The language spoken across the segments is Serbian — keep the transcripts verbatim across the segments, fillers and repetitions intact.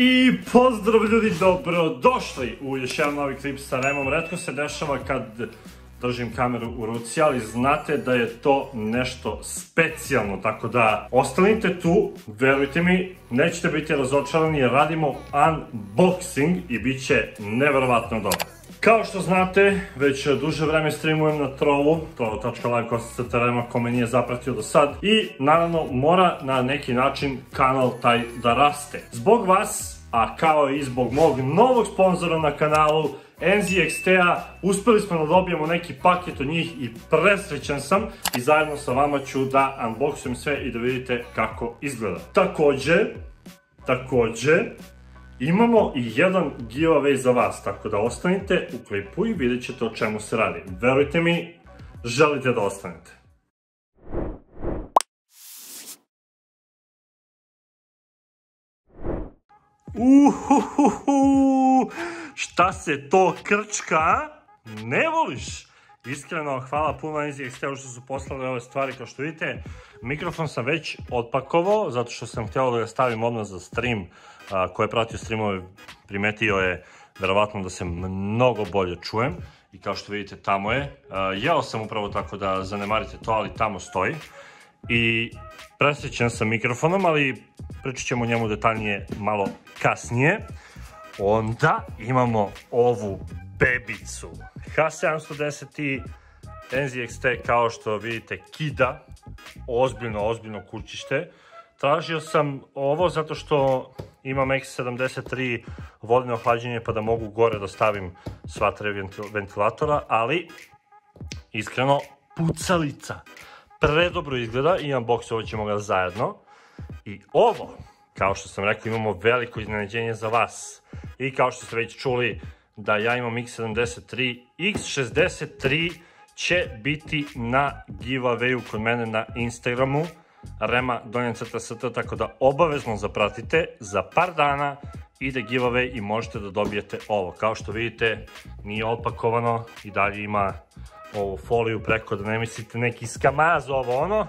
I pozdrav ljudi, dobrodošli u još jedan novi klip sa Remom. Retko se dešava kad držim kameru u ruci, ali znate da je to nešto specijalno, tako da ostanite tu, verujte mi, nećete biti razočarani jer radimo unboxing i bit će neverovatno dobro. Kao što znate, već duže vreme streamujem na Trovu, trovo.live kostica Rema, ko me nije zapratio do sad, i naravno mora na neki način kanal taj da raste. Zbog vas, a kao i zbog mog novog sponzora na kanalu, en zet eks te a, uspeli smo da dobijemo neki paket od njih i presrećan sam i zajedno sa vama ću da unboxujem sve i da vidite kako izgleda. Takođe, takođe, imamo i jedan giveaway za vas, tako da ostanite u klipu i vidjet ćete o čemu se radi. Verujte mi, želite da ostanete. Uhuhuhu, šta se to krčka? Ne voliš? Iskreno, hvala puno en zet eks te u što su poslali ove stvari. Kao što vidite, mikrofon sam već otpakovao, zato što sam htio da ga stavim odmah za stream. Ko je pratio streamove, primetio je verovatno da se mnogo bolje čujem. I kao što vidite, tamo je. Jeo sam upravo, tako da zanemarite to, ali tamo stoji. I presrećen sam mikrofonom, ali pričat ćemo o njemu detaljnije malo kasnije. Onda imamo ovu Bebicu. ha sedamsto deset en zet eks te, kao što vidite, kida. Ozbiljno, ozbiljno kućište. Tražio sam ovo zato što imam eks sedamdeset tri vodno hlađenje, pa da mogu gore da stavim sva tri ventilatora, ali iskreno pucalica. Predobro izgleda i unboxovat ćemo ga zajedno. I ovo, kao što sam rekao, imamo veliko iznenađenje za vas. I kao što ste već čuli, da ja imam eks sedamdeset tri, eks šezdeset tri će biti na giveawayu kod mene na Instagramu, Rema donja crta st, tako da obavezno zapratite, za par dana ide giveaway i možete da dobijete ovo. Kao što vidite, nije otpakovano i dalje ima ovu foliju preko, da ne mislite neki skamaz ovo ono,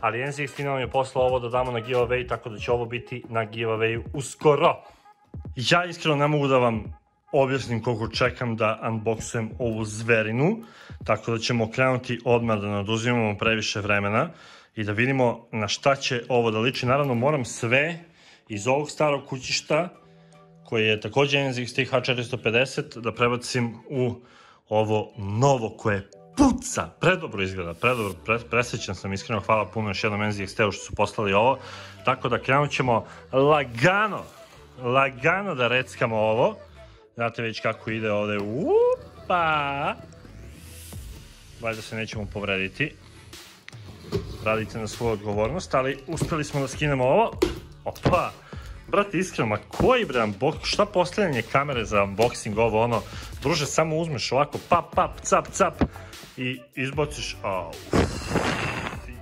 ali en zet eks te nam je poslao ovo da damo na giveaway, tako da će ovo biti na giveawayu uskoro. Ja iskreno ne mogu da vam objasnim koliko čekam da unboxujem ovu zverinu, tako da ćemo krenuti odmah, da ne oduzimamo previše vremena i da vidimo na šta će ovo da liči. Naravno, moram sve iz ovog starog kućišta, koji je takođe en zet eks te ha četiristo pedeset, da prebacim u ovo novo koje puca. Predobro izgleda, predobro, presrećan sam iskreno, hvala puno još jednom en zet eks te u što su poslali ovo, tako da krenut ćemo lagano, lagano da reckamo ovo. Znate već kako ide ovde, upa, valjda se nećemo povrediti, radite na svoju odgovornost, ali uspeli smo da skinemo ovo, opa, brate iskreno, ma koji bre, šta postavljanje kamere za unboxing ovo ono, druže, samo uzmeš ovako, pap, pap, cap, cap i izbociš, au,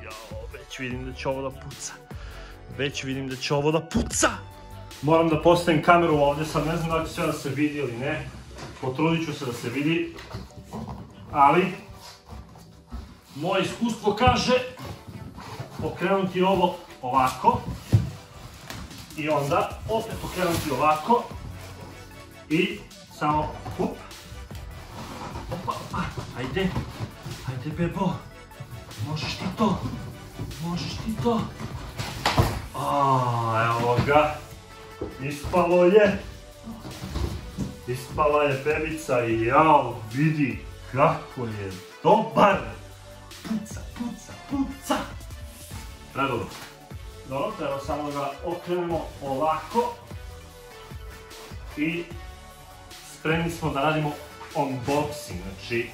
jao, već vidim da će ovo da puca, već vidim da će ovo da puca. Moram da postavim kameru ovde, sad ne znam da li će sve da se vidi ili ne, potrudit ću se da se vidi, ali moje iskustvo kaže okrenuti ovo ovako i onda opet okrenuti ovako i samo up, opa, ajde, ajde bebo, možeš ti to, možeš ti to, evo ga. Ispalo je, ispala je Bebica i jao, vidi kako je dobar, puca, puca, puca, predobro. Dobro, treba samo ga okrenemo ovako i spremni smo da radimo unboxing, znači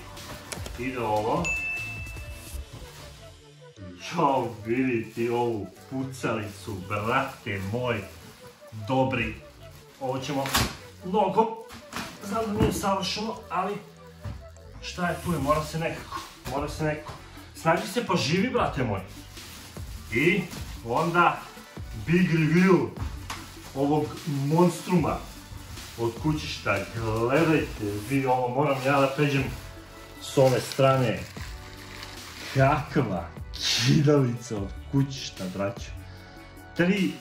ide ovo, jao, vidi ti ovu pucalicu, brate moj. Dobri, ovo ćemo nogom, znam da nije savršeno, ali šta je tu je, mora se nekako, mora se nekako. Snađi se pa živi, brate moj. I onda big review ovog monstruma od kućišta, gledajte vi ovo, moram ja da pređem s ove strane. Kakva kidalica od kućišta, braćo. Tri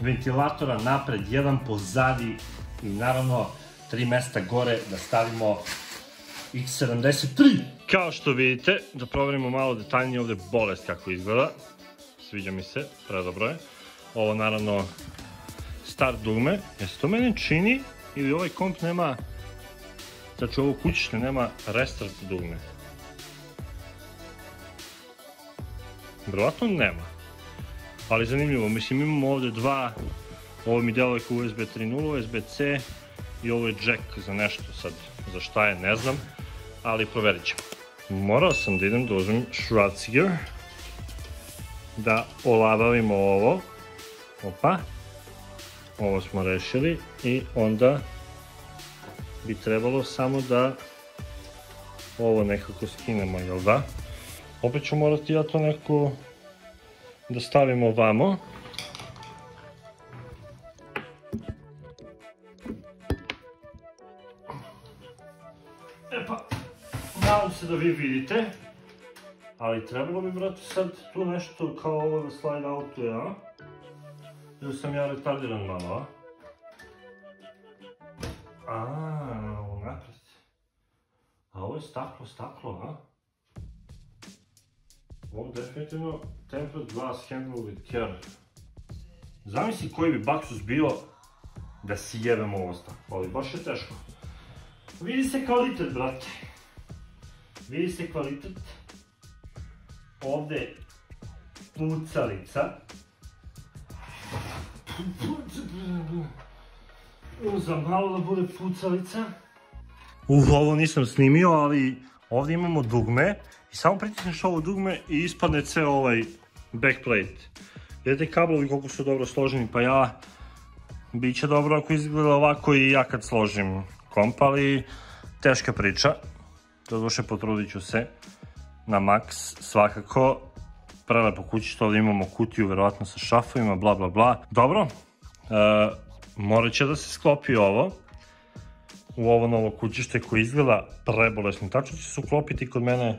ventilatora napred, jedan pozadi i naravno tri mesta gore da stavimo iks sedamdeset tri. Kao što vidite, da proverimo malo detaljnije ovde bolest kako izgleda. Sviđa mi se, predobro je. Ovo naravno start dugme, jer se to meni čini ili ovaj komp nema, znači ovo kućište nema restart dugme. Vjerojatno nema, ali zanimljivo, mislim imamo ovde dva, ovo mi deluje kao U S B tri tačka nula, U S B C i ovo je jack za nešto sad, za šta je ne znam, ali proverit ćemo. Morao sam da idem da uzmem šracigir, da olabavimo ovo, opa, ovo smo rešili i onda bi trebalo samo da ovo nekako skinemo, jel da? Opet ću morati ja to neko da stavim ovamo. E pa, nadam se da vi vidite, ali trebalo bi brate sad tu nešto kao ovo da slide outuje, a? Ili sam ja retardiran malo, a? Aaaa, unapred. A ovo je staklo, staklo, a? Ovo definitivno tempered glass handle with care. Zamisli koji bi baksuz bio da si jebem ovo staklo, ali baš je teško. Vidi se kvalitet, brate. Vidi se kvalitet. Ovde pucalica. Za malo da bude pucalica. Uf, ovo nisam snimio, ali ovdje imamo dugme i samo pritisneš ovo dugme i ispadne ceo ovaj backplate. Vidite kablovi koliko su dobro složeni, pa ja bit će dobro ako izgleda ovako i ja kad složim komp, ali teška priča. Doduše potrudit ću se na maks, svakako. Prelepo kućište, ovdje imamo kutiju verovatno sa šafovima, bla bla bla. Dobro, morat će da se sklopi ovo u ovo novo kućište koje izgleda prebolesno. Tačno će se uklopiti kod mene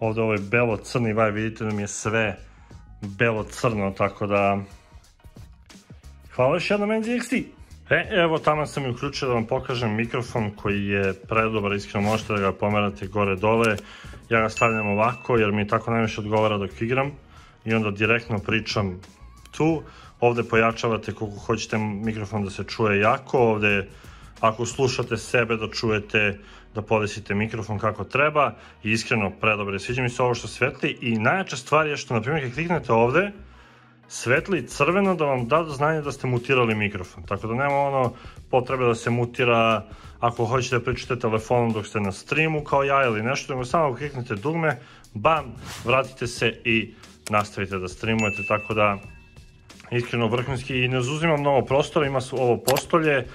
ovde ovaj belo-crni vaj, vidite da mi je sve belo-crno, tako da hvala još jednom N Z X T. E, evo tamo sam i uključio da vam pokažem mikrofon koji je predobar, iskreno možete da ga pomerate gore-dole. Ja ga stavljam ovako jer mi tako najviše odgovara dok igram i onda direktno pričam tu. Ovde pojačavate koliko hoćete mikrofon da se čuje jako, ovde ako slušate sebe da čujete, da podesite mikrofon kako treba i iskreno predobar je, sviđa mi se ovo što svetli i najjača stvar je što na primjer kad kliknete ovde svetli crveno da vam da do znanja da ste mutirali mikrofon, tako da nema ono potrebe da se mutira ako hoćete da pričate telefonom dok ste na streamu kao ja ili nešto, nego samo kliknete dugme, bam, vratite se i nastavite da streamujete, tako da iskreno vrhunski i ne uzima mnogo prostora, ima ovo postolje,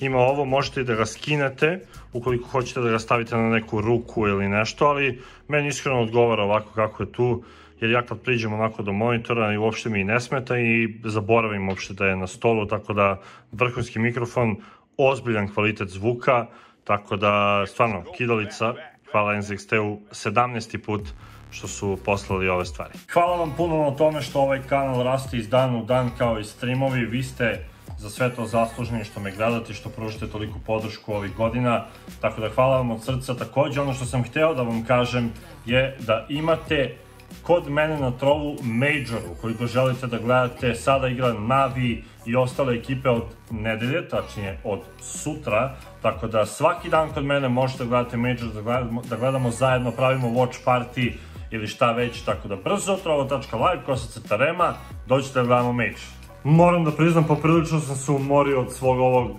ima ovo, možete i da ga skinete ukoliko hoćete da ga stavite na neku ruku ili nešto, ali meni iskreno odgovara ovako kako je tu, jer ja kad priđem onako do monitora i uopšte mi ne smeta i zaboravim uopšte da je na stolu, tako da vrhunski mikrofon, ozbiljan kvalitet zvuka, tako da stvarno kidalica, hvala N Z X T-u sedamnaesti put što su poslali ove stvari. Hvala vam puno na tome što ovaj kanal raste iz dan u dan kao i streamovi, vi ste za sve to zasluženi što me gledate, što pružite toliku podršku ovih godina, tako da hvala vam od srca. Takođe ono što sam hteo da vam kažem je da imate kod mene na Trovu Major, ukoliko želite da gledate, sada igra Navi i ostale ekipe od nedelje, tačnije od sutra, tako da svaki dan kod mene možete da gledate Major, da gledamo, da gledamo zajedno, pravimo watch party ili šta već, tako da brzo, trovo.live, kosacetarema, dođete da gledamo Major. Moram da priznam, poprilično sam se umorio od svog ovog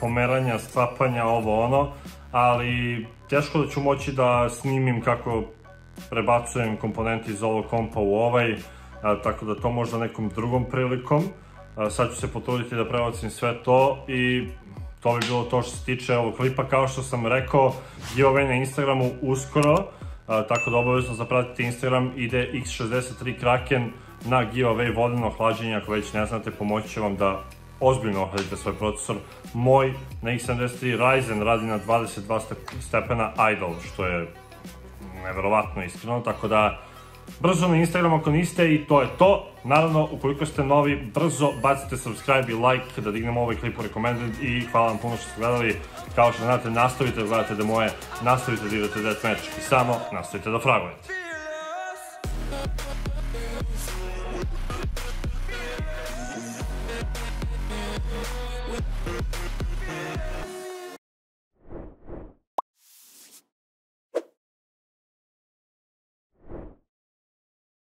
pomeranja, sklapanja, ovo ono, ali teško da ću moći da snimim kako prebacujem komponente iz ovog kompa u ovaj, tako da to možda nekom drugom prilikom. Sad ću se potruditi da prebacim sve to i to bi bilo to što se tiče ovog klipa. Kao što sam rekao, giveaway na Instagramu uskoro, tako da obavezno zapratite Instagram, ide X šezdeset tri Kraken na giveaway vodeno hlađenje, ako već ne znate, pomoći će vam da ozbiljno ohladite svoj procesor. Moj na X sedamdeset tri Ryzen radi na dvadeset dva stepena idle, što je neverovatno iskreno, tako da brzo na Instagram ako niste i to je to. Naravno, ukoliko ste novi, brzo bacite subscribe i like da dignemo ovaj klip u recommended i hvala vam puno što ste gledali. Kao što znate, nastavite da gledate da moje, nastavite da igrate deathmatch i samo nastavite da fragujete.